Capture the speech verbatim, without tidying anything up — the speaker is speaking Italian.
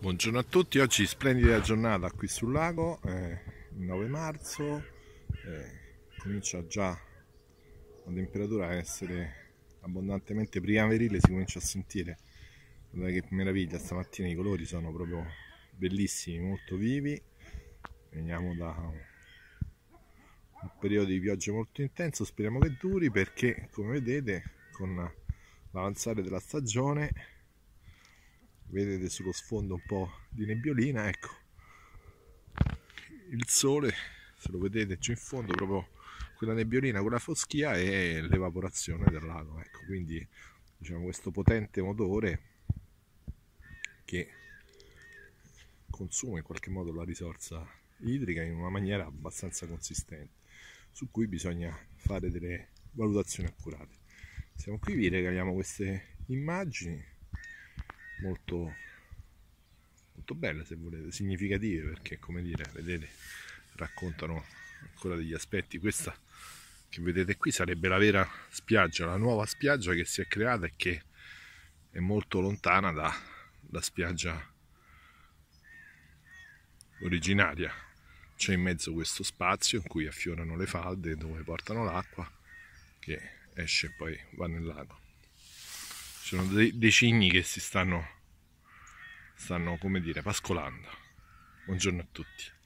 Buongiorno a tutti, oggi splendida giornata qui sul lago, eh, il nove marzo, eh, comincia già la temperatura a essere abbondantemente primaverile, si comincia a sentire, guardate che meraviglia, stamattina i colori sono proprio bellissimi, molto vivi, veniamo da un periodo di pioggia molto intenso, speriamo che duri perché come vedete con l'avanzare della stagione vedete sullo sfondo un po' di nebbiolina, ecco il sole, se lo vedete giù in fondo, proprio quella nebbiolina, quella foschia e l'evaporazione del lago, ecco, quindi diciamo questo potente motore che consuma in qualche modo la risorsa idrica in una maniera abbastanza consistente, su cui bisogna fare delle valutazioni accurate. Siamo qui, vi regaliamo queste immagini molto, molto belle, se volete, significative, perché come dire, vedete, raccontano ancora degli aspetti. Questa che vedete qui sarebbe la vera spiaggia, la nuova spiaggia che si è creata e che è molto lontana dalla spiaggia originaria. C'è in mezzo questo spazio in cui affiorano le falde dove portano l'acqua che esce e poi va nel lago. Ci sono dei cigni che si stanno, stanno, come dire, pascolando. Buongiorno a tutti.